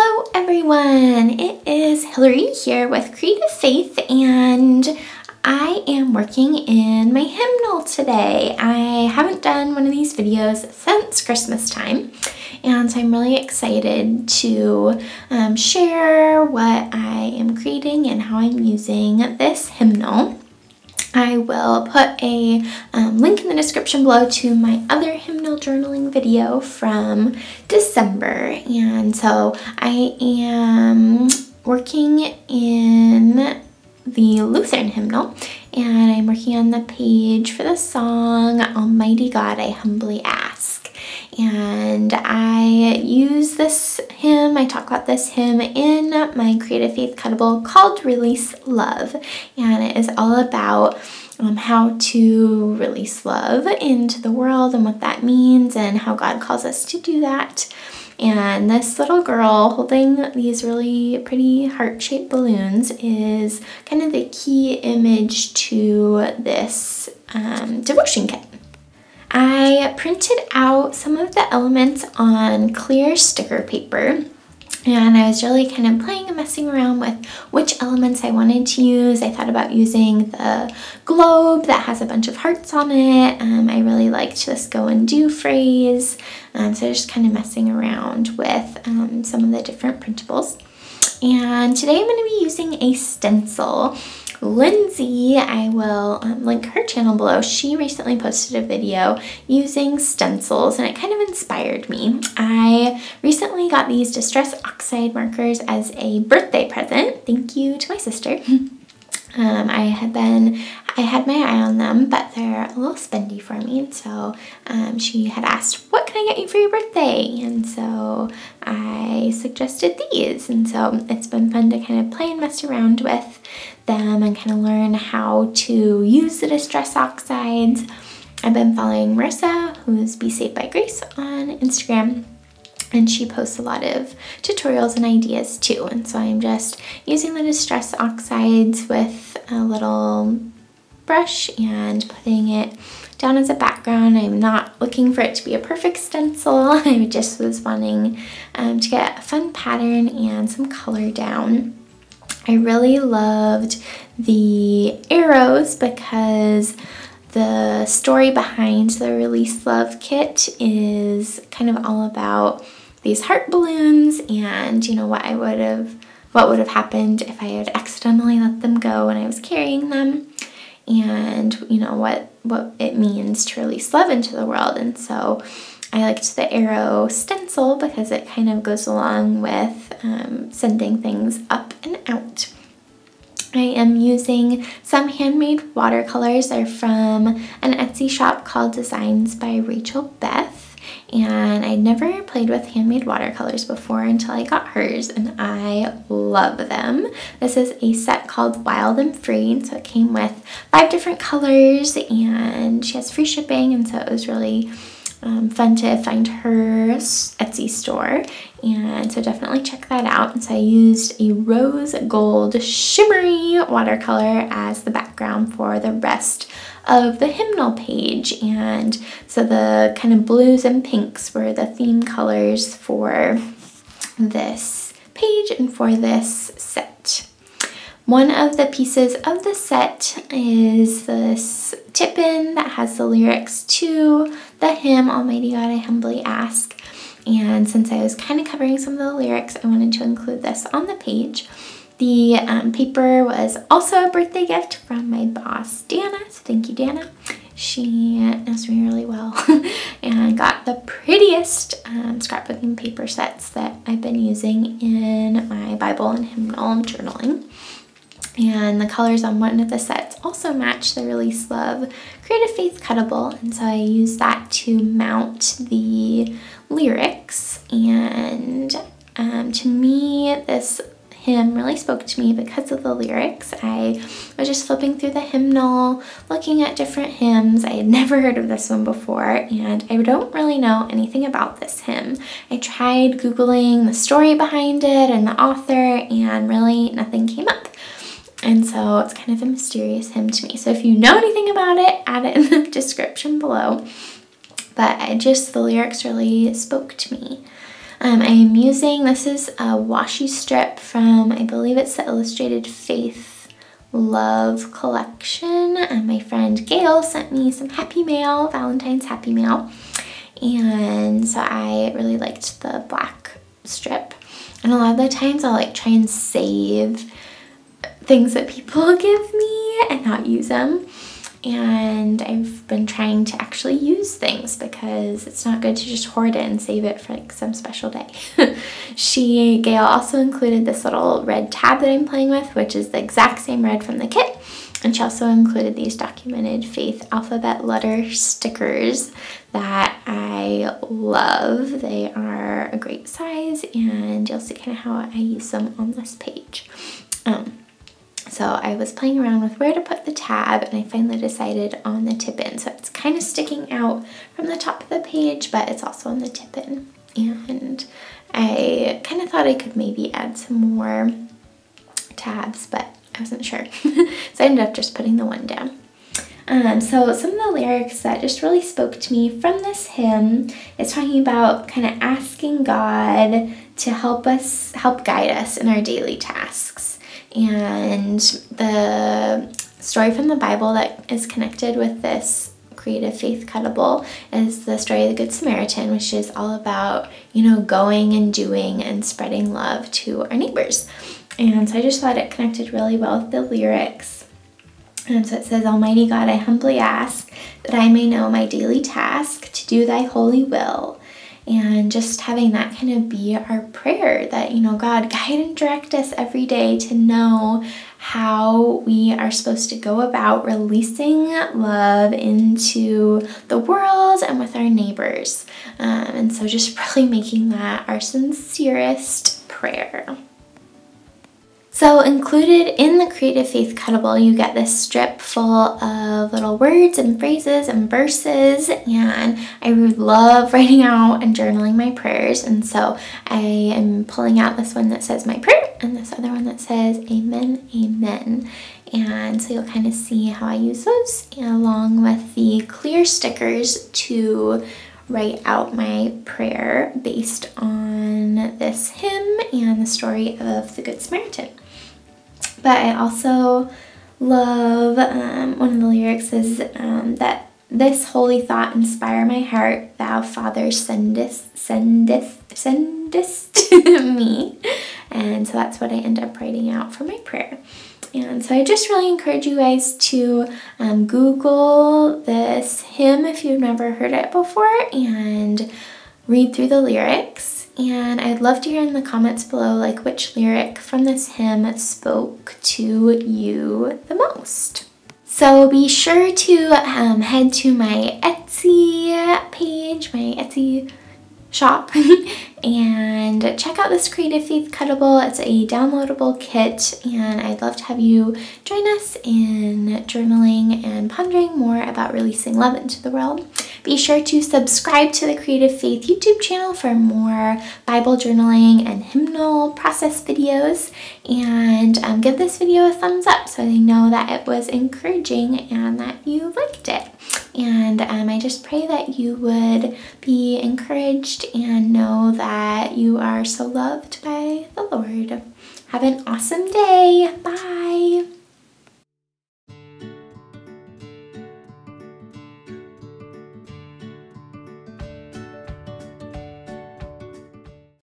Hello everyone, it is Hillary here with Creative Faith, and I am working in my hymnal today. I haven't done one of these videos since Christmas time, and so I'm really excited to share what I am creating and how I'm using this hymnal. I will put a link in the description below to my other hymnal journaling video from December. And so I am working in the Lutheran hymnal, and I'm working on the page for the song Almighty God, I Humbly Ask. And I use this hymn, I talk about this hymn in my Creative Faith Cuttable called Release Love. And it is all about how to release love into the world and what that means and how God calls us to do that. And this little girl holding these really pretty heart-shaped balloons is kind of the key image to this devotion kit. I printed out some of the elements on clear sticker paper, and I was really kind of playing and messing around with which elements I wanted to use. I thought about using the globe that has a bunch of hearts on it. I really liked this go and do phrase. So just kind of messing around with some of the different printables. And today I'm going to be using a stencil. Lindsay, I will link her channel below. She recently posted a video using stencils, and it kind of inspired me. I recently got these Distress Oxide markers as a birthday present. Thank you to my sister. I had my eye on them, but they're a little spendy for me, and so she had asked, what can I get you for your birthday? And so I suggested these, and so it's been fun to kind of play and mess around with them and kind of learn how to use the Distress Oxides. I've been following Marissa, who's Be Saved by Grace on Instagram, and she posts a lot of tutorials and ideas too. And so I'm just using the Distress Oxides with a little brush and putting it down as a background. I'm not looking for it to be a perfect stencil. I just was wanting to get a fun pattern and some color down. I really loved the arrows because the story behind the Release Love kit is kind of all about these heart balloons and, you know, what would have happened if I had accidentally let them go when I was carrying them, and, you know, what it means to release love into the world. And so I liked the arrow stencil because it kind of goes along with sending things up and out. I am using some handmade watercolors. They're from an Etsy shop called Designs by Rachel Beth, and I'd never played with handmade watercolors before until I got hers, and I love them. This is a set called Wild and Free, and so it came with 5 different colors, and she has free shipping, and so it was really fun to find her Etsy store, and so definitely check that out. And so I used a rose gold shimmery watercolor as the background for the rest of the hymnal page, and so the kind of blues and pinks were the theme colors for this page and for this set. One of the pieces of the set is this tip-in that has the lyrics to the hymn, Almighty God, I Humbly Ask. And since I was kind of covering some of the lyrics, I wanted to include this on the page. The paper was also a birthday gift from my boss, Dana. So thank you, Dana. She knows me really well, and got the prettiest scrapbooking paper sets that I've been using in my Bible and hymnal and journaling. And the colors on one of the sets also match the Release Love Creative Faith Cuttable, and so I used that to mount the lyrics. And to me, this hymn really spoke to me because of the lyrics. I was just flipping through the hymnal, looking at different hymns. I had never heard of this one before, and I don't really know anything about this hymn. I tried Googling the story behind it and the author, and really nothing came up. And so it's kind of a mysterious hymn to me. So if you know anything about it, add it in the description below. But the lyrics really spoke to me. I am using, this is a washi strip from, I believe it's the Illustrated Faith Love Collection. My friend Gail sent me some happy mail, Valentine's happy mail. And so I really liked the black strip. And a lot of the times I'll like try and save things that people give me and not use them. And I've been trying to actually use things because it's not good to just hoard it and save it for like some special day. Gail also included this little red tab that I'm playing with, which is the exact same red from the kit. And she also included these Documented Faith alphabet letter stickers that I love. They are a great size, and you'll see kind of how I use them on this page. So I was playing around with where to put the tab, and I finally decided on the tip-in. So it's kind of sticking out from the top of the page, but it's also on the tip-in. And I kind of thought I could maybe add some more tabs, but I wasn't sure. So I ended up just putting the one down. So some of the lyrics that just really spoke to me from this hymn is talking about kind of asking God to help guide us in our daily tasks. And the story from the Bible that is connected with this Creative Faith Cuttable is the story of the Good Samaritan, which is all about, you know, going and doing and spreading love to our neighbors. And so I just thought it connected really well with the lyrics. And so it says, Almighty God, I humbly ask that I may know my daily task to do thy holy will. And just having that kind of be our prayer that, you know, God, guide and direct us every day to know how we are supposed to go about releasing love into the world and with our neighbors. And so just really making that our sincerest prayer. So included in the Creative Faith Cuttable, you get this strip full of little words and phrases and verses, and I love writing out and journaling my prayers, and so I am pulling out this one that says my prayer and this other one that says amen, amen. And so you'll kind of see how I use those along with the clear stickers to write out my prayer based on this hymn and the story of the Good Samaritan. But I also love, one of the lyrics is that this holy thought inspire my heart, thou Father sendest me. And so that's what I end up writing out for my prayer. And so I just really encourage you guys to Google this hymn if you've never heard it before and read through the lyrics. And I'd love to hear in the comments below, like, which lyric from this hymn spoke to you the most. So be sure to head to my Etsy page, my Etsy shop, and check out this Creative Faith Cuttable. It's a downloadable kit, and I'd love to have you join us in journaling and pondering more about releasing love into the world. Be sure to subscribe to the Creative Faith YouTube channel for more Bible journaling and hymnal process videos, and give this video a thumbs up so they know that it was encouraging and that you liked it. And I just pray that you would be encouraged and know that you are so loved by the Lord. Have an awesome day. Bye.